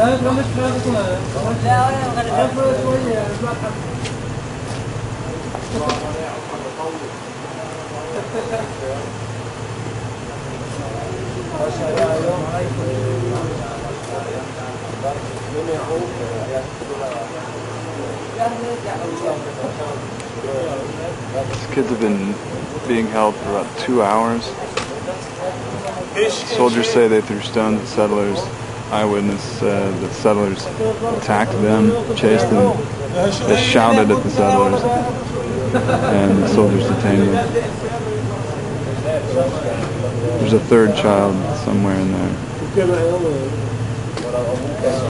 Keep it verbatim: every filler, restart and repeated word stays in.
لا لا مش فاضي لا ولا غلط شويه These kids have been being held for about two hours. Soldiers say they threw stones at settlers. Eyewitness uh, that settlers attacked them, chased them, they shouted at the settlers, and the soldiers detained them. There's a third child somewhere in there.